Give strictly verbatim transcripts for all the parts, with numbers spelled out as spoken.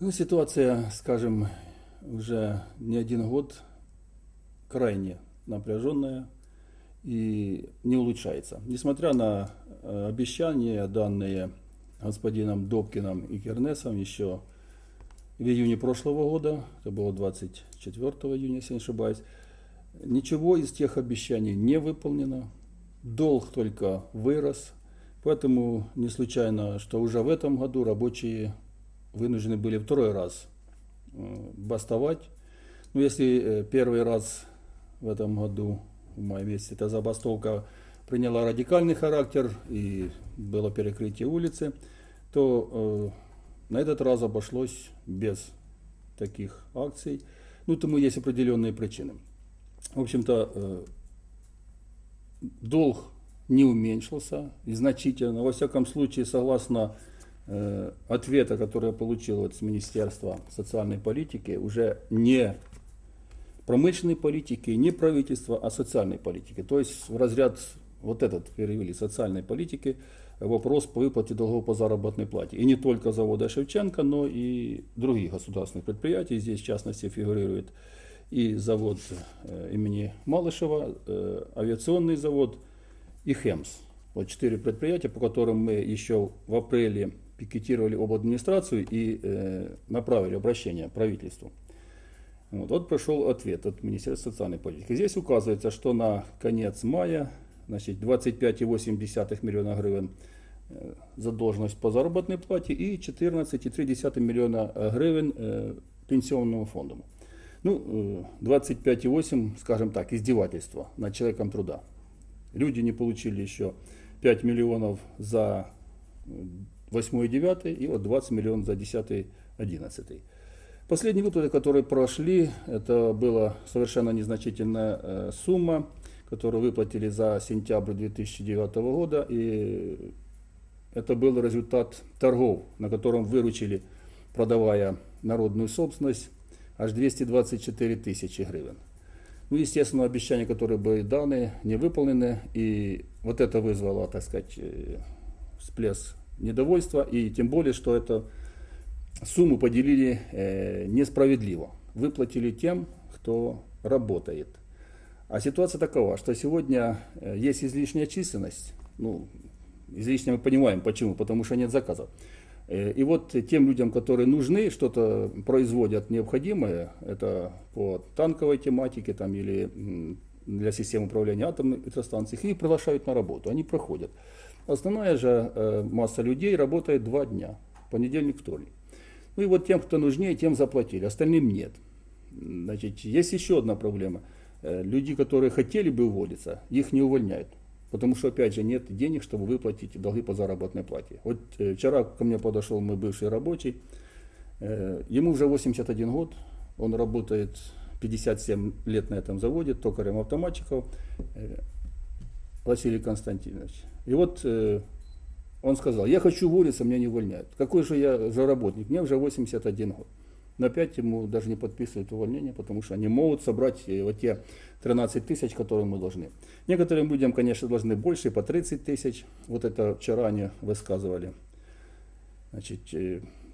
Ну, ситуация, скажем, уже не один год крайне напряженная и не улучшается. Несмотря на обещания, данные господином Добкиным и Кернесом еще в июне прошлого года, это было двадцать четвёртого июня, если не ошибаюсь, ничего из тех обещаний не выполнено, долг только вырос, поэтому не случайно, что уже в этом году рабочие вынуждены были второй раз бастовать. Но если первый раз в этом году, в мае месяце, эта забастовка приняла радикальный характер и было перекрытие улицы, то э, на этот раз обошлось без таких акций. Ну, тому есть определенные причины. В общем-то, э, долг не уменьшился значительно. Во всяком случае, согласно э, ответа, который я получил от Министерства социальной политики, уже не промышленной политики, не правительства, а социальной политики. То есть в разряд вот этот перевели социальной политики вопрос по выплате долгов по заработной плате. И не только завода Шевченко, но и других государственных предприятий. Здесь в частности фигурирует и завод имени Малышева, авиационный завод и ХЭМС. Вот четыре предприятия, по которым мы еще в апреле пикетировали об администрацию и направили обращение правительству. Вот, вот пришел ответ от Министерства социальной политики. Здесь указывается, что на конец мая двадцать пять и восемь десятых миллиона гривен задолженность по заработной плате и чотирнадцять і три десятих мільйона гривень пенсионному фонду. Ну, двадцать пять и восемь, скажем так, издевательство над человеком труда. Люди не получили еще пять миллионов за восьмое и девятое и вот двадцать миллионов за десятое и одиннадцатое. Последние выплаты, которые прошли, это была совершенно незначительная сумма, которую выплатили за сентябрь две тысячи девятого года. И это был результат торгов, на котором выручили, продавая народную собственность, аж двести двадцать четыре тысячи гривен. Ну, естественно, обещания, которые были даны, не выполнены. И вот это вызвало, так сказать, всплеск недовольства. И тем более, что это сумму поделили несправедливо. Выплатили тем, кто работает. А ситуация такова, что сегодня есть излишняя численность. Ну, излишне мы понимаем, почему, потому что нет заказов. И вот тем людям, которые нужны, что-то производят необходимое, это по танковой тематике там, или для систем управления атомной электростанцией, их приглашают на работу, они проходят. Основная же масса людей работает два дня, понедельник, вторник. Ну и вот тем, кто нужнее, тем заплатили, остальным нет. Значит, есть еще одна проблема. Люди, которые хотели бы уволиться, их не увольняют, потому что, опять же, нет денег, чтобы выплатить долги по заработной плате. Вот вчера ко мне подошел мой бывший рабочий, ему уже восемьдесят один год, он работает пятьдесят семь лет на этом заводе, токарем автоматчиков, Василий Константинович. И вот он сказал: я хочу уволиться, меня не увольняют. Какой же я заработник, мне уже восемьдесят один год. На пять ему даже не подписывают увольнение, потому что они могут собрать вот те тринадцать тысяч, которые мы должны. Некоторым людям, конечно, должны больше, по тридцать тысяч. Вот это вчера они высказывали. Значит,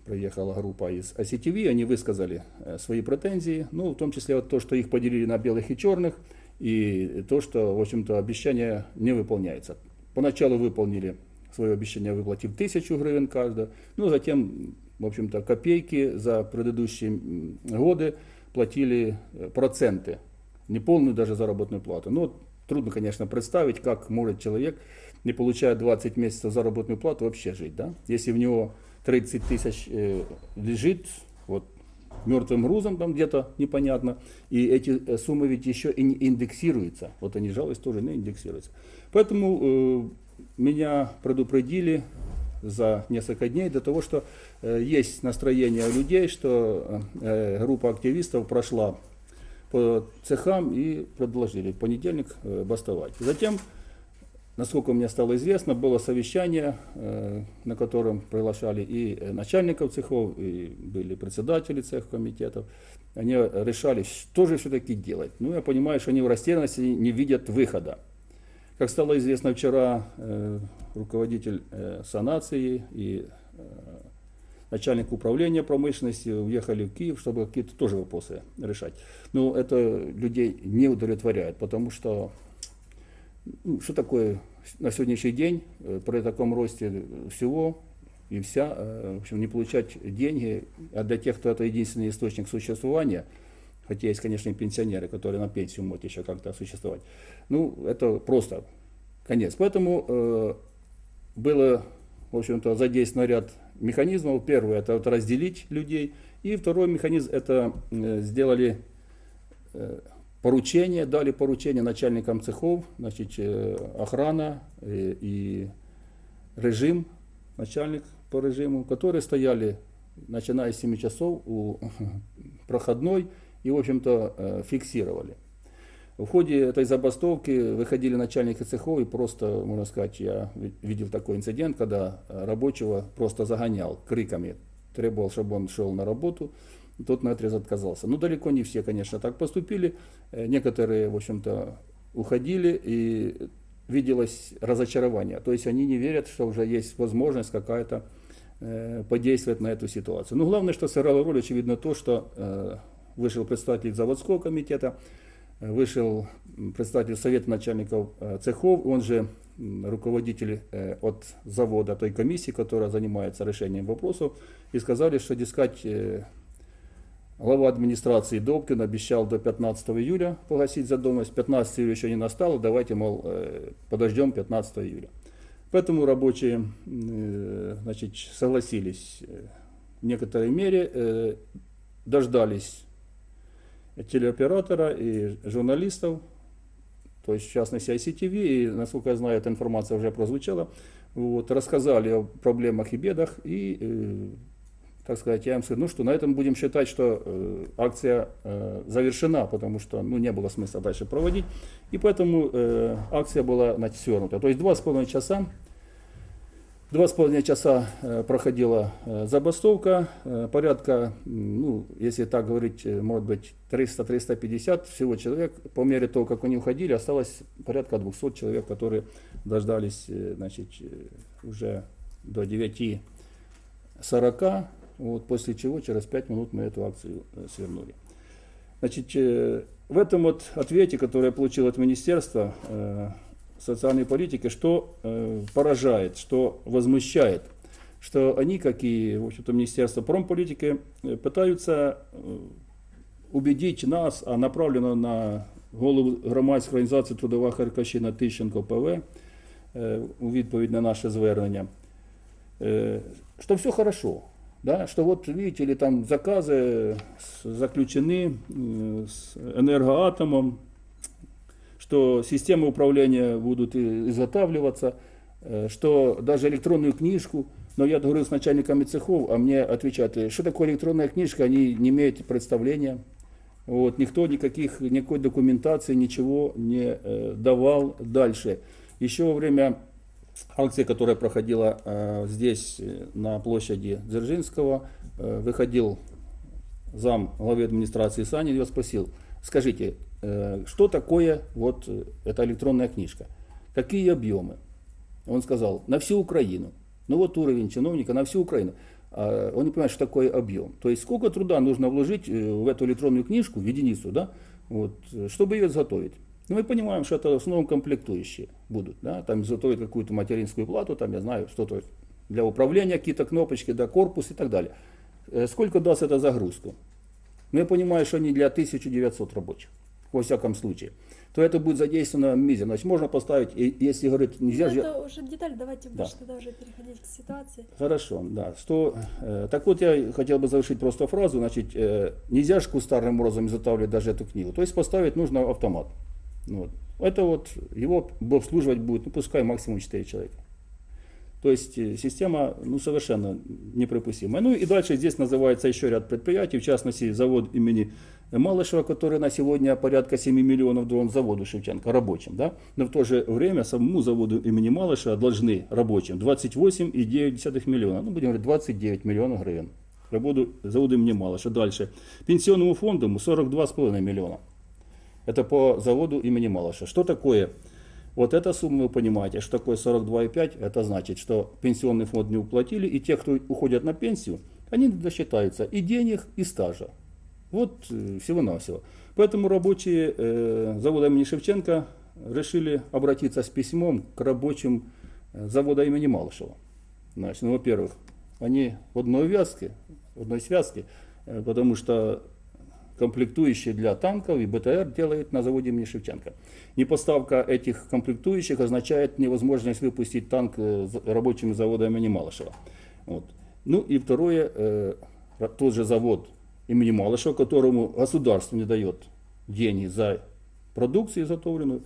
приехала группа из ай си ти ви, они высказали свои претензии. Ну, в том числе вот то, что их поделили на белых и черных, и то, что, в общем-то, обещание не выполняется. Поначалу выполнили свое обещание, выплатив тысячу гривен каждого, но затем, в общем-то, копейки за предыдущие годы платили проценты, неполную даже заработную плату. Но трудно, конечно, представить, как может человек, не получая двадцать месяцев заработную плату, вообще жить, да? Если в него тридцать тысяч лежит, вот, мертвым грузом там где-то непонятно, и эти суммы ведь еще и не индексируются. Вот они жалуются, тоже не индексируются. Поэтому меня предупредили за несколько дней до того, что э, есть настроение людей, что э, группа активистов прошла по цехам и предложили в понедельник э, бастовать. Затем, насколько мне стало известно, было совещание, э, на котором приглашали и начальников цехов, и были председатели цех комитетов. Они решали, что же все-таки делать. Ну, я понимаю, что они в растерянности не видят выхода. Как стало известно вчера, э, руководитель э, санации и э, начальник управления промышленности, уехали в Киев, чтобы какие-то тоже вопросы решать. Но это людей не удовлетворяет, потому что, ну, что такое на сегодняшний день при таком росте всего и вся, в общем, не получать деньги, а для тех, кто это единственный источник существования, хотя есть, конечно, и пенсионеры, которые на пенсию могут еще как-то существовать, ну, это просто конец. Поэтому э, было, в общем-то, задействован ряд механизмов. Первый – это вот разделить людей, и второй механизм – это э, сделали э, поручение, дали поручение начальникам цехов, значит, э, охрана э, и режим, начальник по режиму, которые стояли, начиная с семи часов, у проходной, и, в общем-то, фиксировали. В ходе этой забастовки выходили начальники цехов, и просто, можно сказать, я видел такой инцидент, когда рабочего просто загонял криками, требовал, чтобы он шел на работу, тот наотрез отказался. Ну, далеко не все, конечно, так поступили, некоторые, в общем-то, уходили, и виделось разочарование, то есть они не верят, что уже есть возможность какая-то подействовать на эту ситуацию. Но главное, что сыграло роль, очевидно, то, что... Вышел представитель заводского комитета, вышел представитель совета начальников цехов, он же руководитель от завода, той комиссии, которая занимается решением вопросов, и сказали, что, дескать, глава администрации Добкин обещал до пятнадцатого июля погасить задолженность, пятнадцатого июля еще не настало, давайте, мол, подождем пятнадцатого июля. Поэтому рабочие, значит, согласились в некоторой мере, дождались телеоператора и журналистов, то есть в частности ай си ти ви, и, насколько я знаю, эта информация уже прозвучала, вот, рассказали о проблемах и бедах, и, э, так сказать, я им сказал, ну что, на этом будем считать, что э, акция э, завершена, потому что, ну, не было смысла дальше проводить, и поэтому э, акция была, значит, свернута. То есть два с половиной часа, Два с половиной часа проходила забастовка, порядка, ну, если так говорить, может быть, триста — триста пятьдесят всего человек. По мере того, как они уходили, осталось порядка двухсот человек, которые дождались, значит, уже до девяти сорока, вот, после чего через пять минут мы эту акцию свернули. Значит, в этом вот ответе, который я получил от министерства социальной политики, что э, поражает, что возмущает, что они, как и, в общем-то, Министерство промполитики, пытаются э, убедить нас, а направлено на голову громадської організації Трудова Харківщина Тищенко П В э, у відповідь на наше звернення, э, что все хорошо, да, что вот, видите ли, там заказы заключены э, с энергоатомом, что системы управления будут изготавливаться, что даже электронную книжку, но я говорю с начальниками цехов, а мне отвечают, что такое электронная книжка, они не имеют представления, вот, никто никаких, никакой документации, ничего не давал дальше. Еще во время акции, которая проходила здесь, на площади Дзержинского, выходил зам главы администрации Саня, я спросил, скажите, что такое вот эта электронная книжка, какие объемы? Он сказал, на всю Украину. Ну вот уровень чиновника на всю Украину. Он не понимает, что такое объем. То есть сколько труда нужно вложить в эту электронную книжку, в единицу, да, вот, чтобы ее изготовить. Ну, мы понимаем, что это в основном комплектующие будут. Да, там изготовить какую-то материнскую плату, там, я знаю, что-то для управления, какие-то кнопочки, да, корпус и так далее. Сколько даст это загрузку? Ну, я понимаю, что не для тысячи девятисот рабочих. Во всяком случае, то это будет задействовано мизерно. Значит, можно поставить, если говорить, нельзя же... Это уже деталь, давайте да. Больше туда уже переходить к ситуации. Хорошо, да. Что, э, так вот, я хотел бы завершить просто фразу, значит, э, нельзя же кустарным образом изготавливать даже эту книгу. То есть поставить нужно автомат. Вот. Это вот, его обслуживать будет, ну, пускай максимум четыре человека. То есть система, ну, совершенно неприпустимая. Ну и дальше здесь называется еще ряд предприятий, в частности завод имени Малышева, который на сегодня порядка семи миллионов должен заводу Шевченко рабочим. Да? Но в то же время самому заводу имени Малышева должны рабочим двадцать восемь и девять десятых миллиона, ну будем говорить двадцать девять миллионов гривен. Работу заводу имени Малышева. Дальше пенсионному фонду сорок два с половиной миллиона. Это по заводу имени Малышева. Что такое? Вот эта сумма, вы понимаете, что такое сорок два и пять, это значит, что пенсионный фонд не уплатили, и те, кто уходят на пенсию, они досчитаются и денег, и стажа. Вот всего-навсего. Поэтому рабочие э, завода имени Шевченко решили обратиться с письмом к рабочим завода имени Малышева. Значит, ну, во-первых, они в одной вязке, в одной связке, э, потому что комплектующие для танков и БТР делает на заводе имени Шевченко. Непоставка этих комплектующих означает невозможность выпустить танк рабочими завода имени Малышева. Вот. Ну и второе, э, тот же завод имени Малышева, которому государство не дает денег за продукцию изготовленную,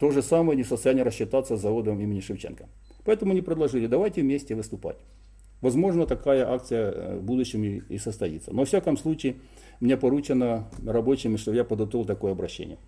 то же самое не в состоянии рассчитаться с заводом имени Шевченко. Поэтому они предложили, давайте вместе выступать. Возможно, такая акция в будущем и состоится. Но, во всяком случае, мне поручено рабочими, что я подготовил такое обращение.